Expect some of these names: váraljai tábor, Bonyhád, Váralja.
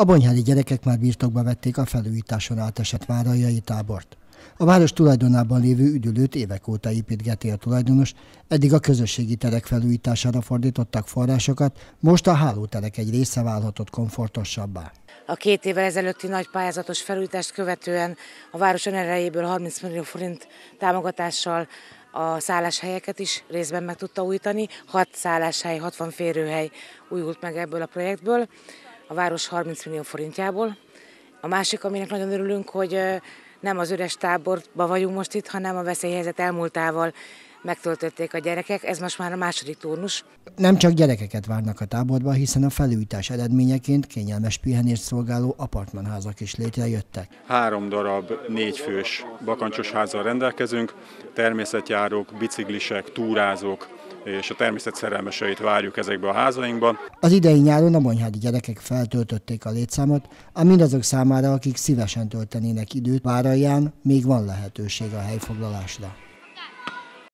A bonyhádi gyerekek már birtokba vették a felújításon átesett váraljai tábort. A város tulajdonában lévő üdülőt évek óta építgeti a tulajdonos, eddig a közösségi terek felújítására fordítottak forrásokat, most a hálóterek egy része válhatott komfortosabbá. A 2 évvel ezelőtti nagy pályázatos felújítást követően a város önerejéből 30 millió forint támogatással a szálláshelyeket is részben meg tudta újítani, 6 szálláshely, 60 férőhely újult meg ebből a projektből, a város 30 millió forintjából. A másik, aminek nagyon örülünk, hogy nem az üres táborban vagyunk most itt, hanem a veszélyhelyzet elmúltával megtöltötték a gyerekek, ez most már a második turnus. Nem csak gyerekeket várnak a táborba, hiszen a felújítás eredményeként kényelmes pihenést szolgáló apartmanházak is létrejöttek. 3 darab 4 fős bakancsos házzal rendelkezünk, természetjárók, biciklisek, túrázók és a természet szerelmeseit várjuk ezekbe a házainkban. Az idei nyáron a bonyhádi gyerekek feltöltötték a létszámot, ám mindazok számára, akik szívesen töltenének időt Váralján, még van lehetőség a helyfoglalásra.